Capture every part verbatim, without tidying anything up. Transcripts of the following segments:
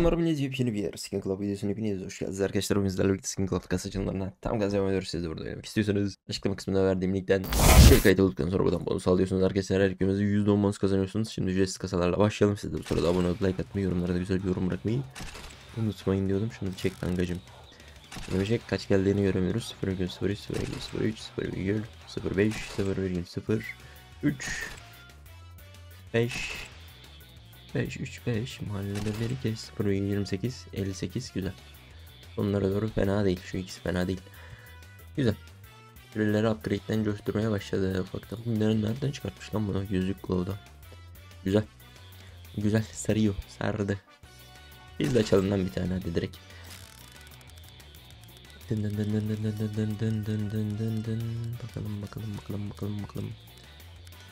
Selamlar, millet. Yepyeni bir yer SkinClub videosunu hepiniz hoş geldiniz arkadaşlar. Bizlerle birlikte SkinClub kasacılarına tam gaz devam ediyoruz. Siz de burada oynamak istiyorsanız açıklama kısmına verdiğim linkten şey kayıt olduktan sonra buradan bonus alıyorsunuz arkadaşlar. Her ikimizi yüzde on bonus kazanıyorsunuz. Şimdi ücretsiz kasalarla başlayalım. Siz de bu sırada abone olup like atmayı, yorumlara da güzel bir yorum bırakmayı unutmayın diyordum. Şunu bir çek kankacım. Şunu bir çek, kaç geldiğini göremiyoruz. sıfır virgül sıfır üç sıfır virgül sıfır beş sıfır virgül sıfır üç beş beş üç beş mahallede veririz. Sıfır virgül yirmi sekiz elli sekiz güzel. Onlara doğru fena değil. Şu ikisi fena değil. Güzel. Birileri upgrade'den coşturmaya başladı ufaktan. Bunların nereden çıkartmış lan bunu? Yüzük glow'da. Güzel. Güzel sarıyor. Sardı. Biz de açalım lan bir tane hadi direkt. Dın dın dın dın dın dın dın dın dın dın. Bakalım bakalım bakalım bakalım bakalım.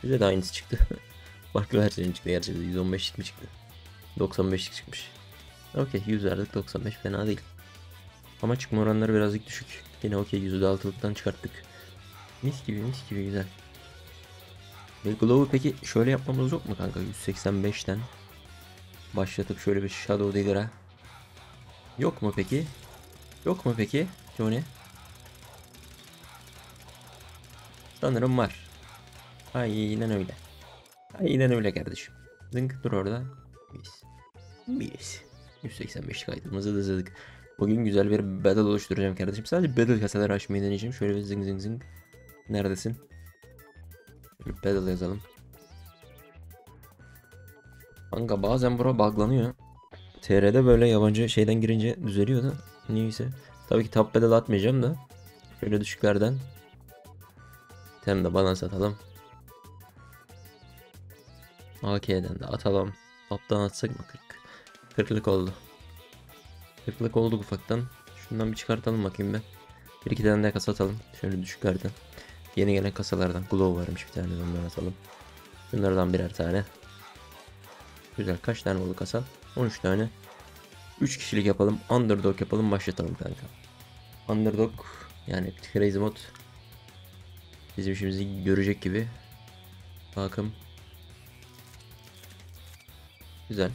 Bize de aynısı çıktı. Farklı versiyon çıktı gerçekten. yüz on beşlik mi çıktı? doksan beşlik çıkmış. Okey, yüz verdik, doksan beş fena değil. Ama çıkma oranları birazcık düşük. Yine okey, yüzde altılıktan çıkarttık. Mis gibi mis gibi güzel. Ve Glove'u peki şöyle yapmamız yok mu kanka? yüz seksen beşten başlatıp şöyle bir Shadow Digger'a. Yok mu peki? Yok mu peki? O ne? Sanırım var. Aynen öyle. Aynen öyle kardeşim. Zınk, dur orada. Mis. Mis. yüz seksen beşlik aydınımızı da zıdık. Bugün güzel bir battle oluşturacağım kardeşim. Sadece battle kasaları açmayı deneyeceğim. Şöyle bir zing zing zing. Neredesin? Şöyle battle yazalım. Kanka bazen bura buglanıyor. T R'de böyle yabancı şeyden girince düzeliyor da. Neyse. Tabii ki top battle atmayacağım da. Şöyle düşüklerden. Tem de balans atalım. A K'den de atalım. Top'tan atsak mı? kırk kırklık oldu. kırklık oldu ufaktan. Şundan bir çıkartalım bakayım ben. Bir iki tane de kasa atalım. Şöyle düşüklerden. Yeni gelen kasalardan. Glow varmış bir tane, ondan atalım. Bunlardan birer tane. Güzel, kaç tane oldu kasa? on üç tane. üç kişilik yapalım. Underdog yapalım. Başlatalım kanka. Underdog yani Crazy Mod bizim işimizi görecek gibi. Bakın. Güzel.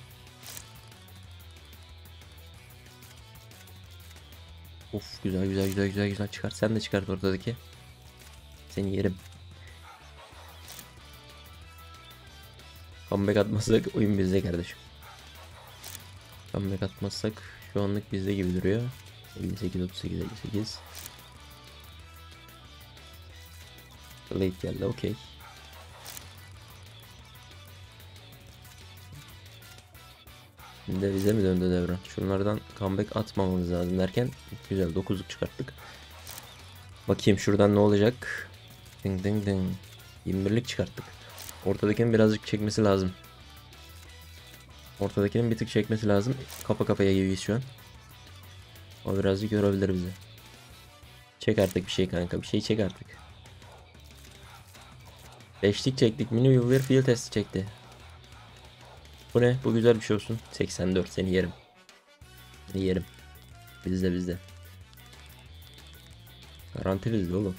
Of, güzel güzel güzel güzel güzel çıkar. Sen de çıkart ortadaki. Seni yerim. Comeback atmazsak oyun bizde kardeşim. Comeback atmazsak şu anlık bizde gibi duruyor. elli sekiz otuz sekiz elli sekiz. Late geldi, okey. Şimdi bize mi döndü devran? Şunlardan comeback atmamamız lazım derken güzel dokuzluk çıkarttık. Bakayım şuradan ne olacak? Ding ding ding. yirmi birlik çıkarttık. Ortadakinin birazcık çekmesi lazım. Ortadakinin bir tık çekmesi lazım. Kapa kapaya gibiyiz şu an. O birazcık yorabilir bizi. Çek artık bir şey kanka. Bir şey çek artık. beşlik çektik. Mini viewer field testi çekti. Bu ne? Bu güzel bir şey olsun. seksen dört seni yerim. Seni yerim. Bizde bizde. Garanti bizde oğlum.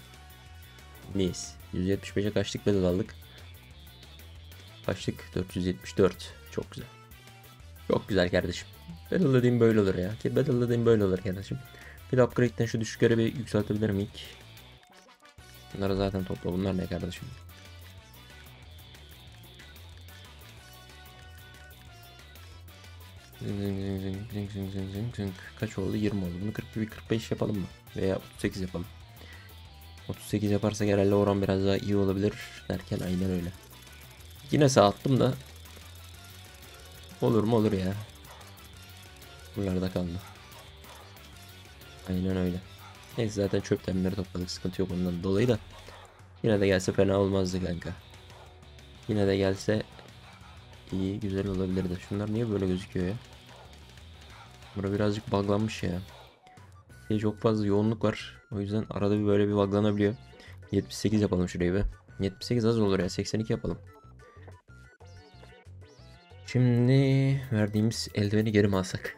Mis. yüz yetmiş beşe kaçlık bedel aldık. Kaçlık? dört yüz yetmiş dört. Çok güzel. Çok güzel kardeşim. Bedel dediğim böyle olur ya. Ki bedel dediğim böyle olur kardeşim. Bir upgrade'den şu düşük göre bir yükseltebilirim ilk. Bunları zaten topla. Bunlar ne kardeşim? Zing zing zing zing zing zing zing zing. Kaç oldu? yirmi oldu. Bunu kırk bir kırk beş yapalım mı? Veya otuz sekiz yapalım. otuz sekiz yaparsak herhalde oran biraz daha iyi olabilir derken aynen öyle. Yine sağ attım da. Olur mu olur ya. Buralarda kaldı. Aynen öyle. Neyse zaten çöpten beri topladık, sıkıntı yok ondan dolayı da. Yine de gelse fena olmazdı kanka. Yine de gelse iyi, güzel olabilirdi. Şunlar niye böyle gözüküyor ya? Bura birazcık buglanmış ya. Şey, çok fazla yoğunluk var. O yüzden arada bir böyle bir buglanabiliyor. yetmiş sekiz yapalım şurayı be. yetmiş sekiz az olur ya. seksen iki yapalım. Şimdi verdiğimiz eldiveni geri mi alsak?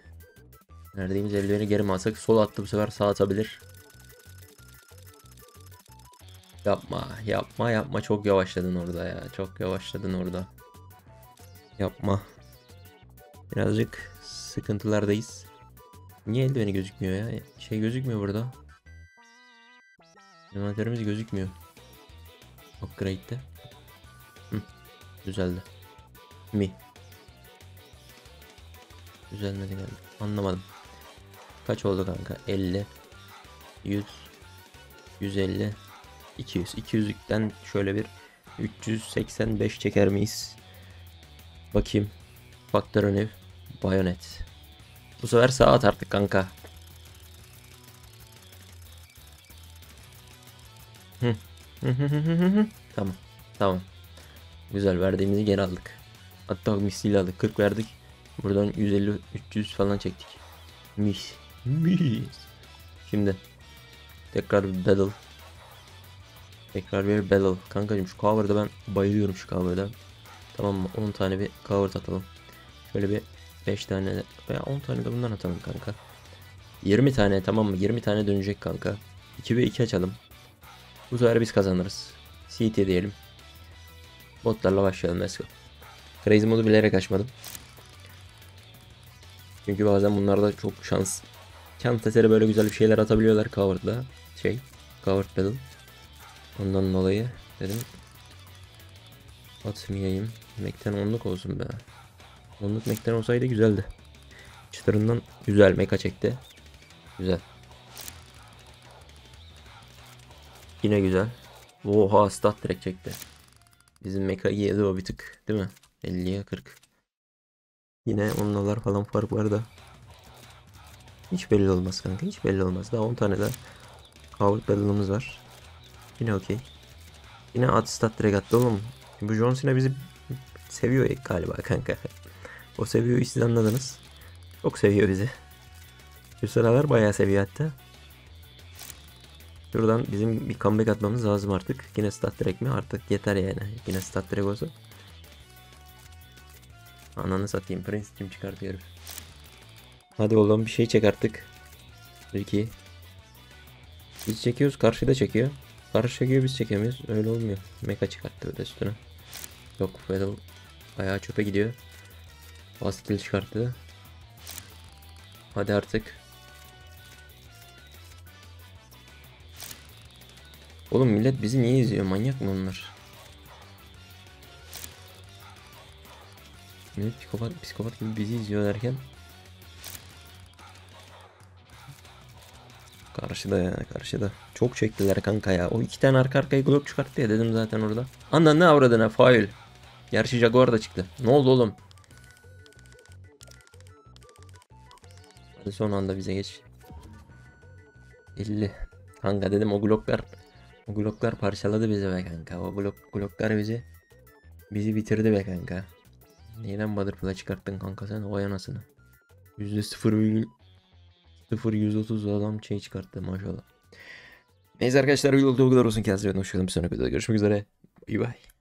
Verdiğimiz eldiveni geri mi alsak? Sol attı bu sefer, sağ atabilir. Yapma yapma yapma. Çok yavaşladın orada ya. Çok yavaşladın orada. Yapma. Birazcık sıkıntılardayız. Niye eldiveni gözükmüyor ya? Şey gözükmüyor burada. Envanterimiz gözükmüyor. Upgrade'de. Hı, düzeldi. Mi. Düzelmedi galiba. Anlamadım. Kaç oldu kanka? elli, yüz, yüz elli, iki yüz. iki yüzlükten şöyle bir üç yüz seksen beş çeker miyiz? Bakayım. Faktör new. Bayonet. Bu sefer sağa at artık kanka. Hı. Tamam. Tamam. Güzel, verdiğimizi geri aldık. Hatta misliyle aldık. kırk verdik. Buradan yüz elli üç yüz falan çektik. Mis. Mis. Şimdi tekrar bir battle. Tekrar bir battle. Kankacığım şu cover'da ben bayılıyorum, şu cover'da. Tamam mı? on tane bir cover atalım. Şöyle bir beş tane veya on tane de bundan atalım kanka. yirmi tane, tamam mı? yirmi tane dönecek kanka. iki ve iki açalım. Bu sefer biz kazanırız. C T diyelim. Botlarla başlayalım. Let's go. Crazy modu bilerek açmadım. Çünkü bazen bunlarda çok şans. Şans eseri böyle güzel bir şeyler atabiliyorlar cover'da. Şey, covered battle. Ondan dolayı dedim atmayayım. Mekten onluk olsun be. Onluk mekten olsaydı güzeldi. Çıtırından güzel meka çekti. Güzel. Yine güzel. Oha, stat direkt çekti. Bizim meka yedi o bir tık değil mi? elliye kırk. Yine onlarlar falan fark var da. Hiç belli olmaz kanka, hiç belli olmaz. Daha on tane de covered battle'ımız var. Yine okey. Yine at stat direkt attı oğlum. Bu John Cena bizi seviyor galiba kanka. O seviyor, siz anladınız. Çok seviyor bizi. Şu sıralar bayağı seviyor hatta. Şuradan bizim bir comeback atmamız lazım artık. Yine stat direkt mi? Artık yeter yani. Yine stat direkt olsun. Ananı satayım. Prince kim çıkartıyor herif. Hadi oğlum bir şey çek artık. iki. Biz çekiyoruz. Karşıda çekiyor. Karşı çekiyor, biz çekemiyoruz. Öyle olmuyor. Mecha çıkarttı bir de üstüne. Yok. Battle bayağı çöpe gidiyor. Bastil çıkarttı. Hadi artık. Oğlum millet bizi niye izliyor? Manyak mı onlar? Millet psikopat, psikopat gibi bizi izliyor derken. Karşıda ya, karşıda. Çok çektiler kanka ya. O iki tane arka arkaya glob çıkarttı ya, dedim zaten orada. Ana ne avradına fail. Gerçi Jaguar da çıktı. Ne oldu oğlum? Hadi son anda bize geç. elli. Kanka dedim o globlar. O gloklar parçaladı bizi be kanka. O glok, gloklar bizi bizi bitirdi be kanka. Neyden Butterfly çıkarttın kanka sen? O yanasını. yüzde sıfır virgül sıfır yüz otuz adam şey çıkarttı maşallah. Neyse arkadaşlar, bu yolda bu kadar olsun. Kendinize iyi bakın. Hoşçakalın. Bir sonraki videoda görüşmek üzere. Bye bye.